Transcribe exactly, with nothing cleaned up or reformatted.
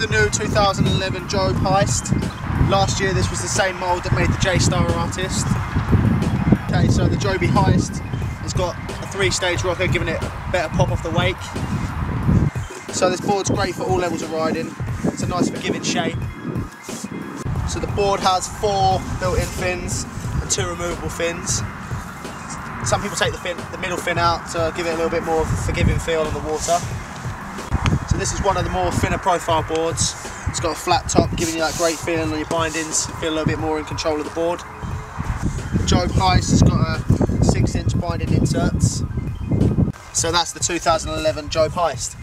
is the new two thousand eleven Jobe Heist. Last year this was the same mould that made the J Star Artist. Okay, so the Jobe Heist has got a three-stage rocker, giving it a better pop off the wake. So this board's great for all levels of riding. It's a nice forgiving shape. So the board has four built-in fins and two removable fins. Some people take the, fin, the middle fin out to give it a little bit more of a forgiving feel on the water. So this is one of the more thinner profile boards. It's got a flat top, giving you that great feeling on your bindings. You feel a little bit more in control of the board. The Jobe Heist has got a six inch binding inserts. So that's the two thousand eleven Jobe Heist.